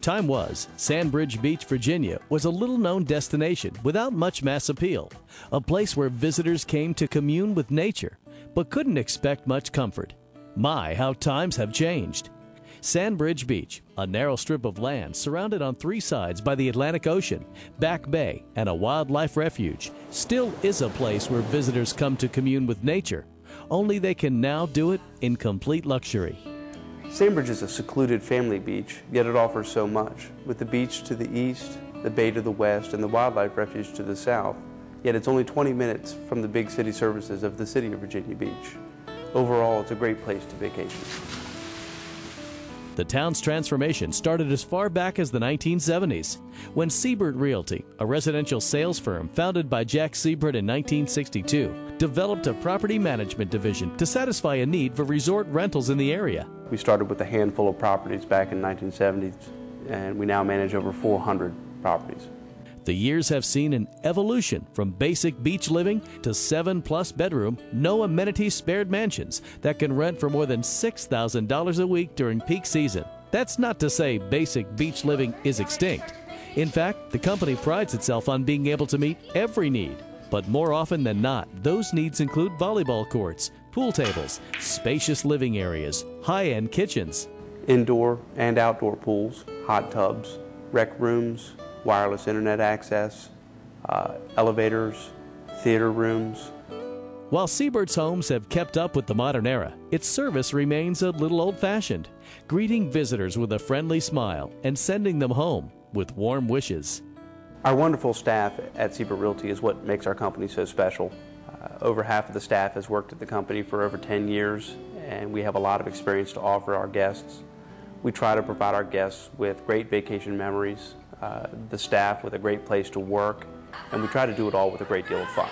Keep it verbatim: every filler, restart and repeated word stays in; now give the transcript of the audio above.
Time was, Sandbridge Beach, Virginia was a little-known destination without much mass appeal, a place where visitors came to commune with nature but couldn't expect much comfort. My, how times have changed. Sandbridge Beach, a narrow strip of land surrounded on three sides by the Atlantic Ocean, Back Bay, and a wildlife refuge, still is a place where visitors come to commune with nature, only they can now do it in complete luxury. Sandbridge is a secluded family beach, yet it offers so much. With the beach to the east, the bay to the west, and the wildlife refuge to the south, yet it's only twenty minutes from the big city services of the city of Virginia Beach. Overall, it's a great place to vacation. The town's transformation started as far back as the nineteen seventies, when Siebert Realty, a residential sales firm founded by Jack Siebert in nineteen sixty-two, developed a property management division to satisfy a need for resort rentals in the area. We started with a handful of properties back in the nineteen seventies, and we now manage over four hundred properties. The years have seen an evolution from basic beach living to seven-plus bedroom, no amenities spared mansions that can rent for more than six thousand dollars a week during peak season. That's not to say basic beach living is extinct. In fact, the company prides itself on being able to meet every need. But more often than not, those needs include volleyball courts, pool tables, spacious living areas, high-end kitchens, indoor and outdoor pools, hot tubs, rec rooms, wireless internet access, uh, elevators, theater rooms. While Siebert's homes have kept up with the modern era, its service remains a little old-fashioned, greeting visitors with a friendly smile and sending them home with warm wishes. Our wonderful staff at Siebert Realty is what makes our company so special. Uh, over half of the staff has worked at the company for over ten years, and we have a lot of experience to offer our guests. We try to provide our guests with great vacation memories, Uh, the staff with a great place to work, and we try to do it all with a great deal of fun.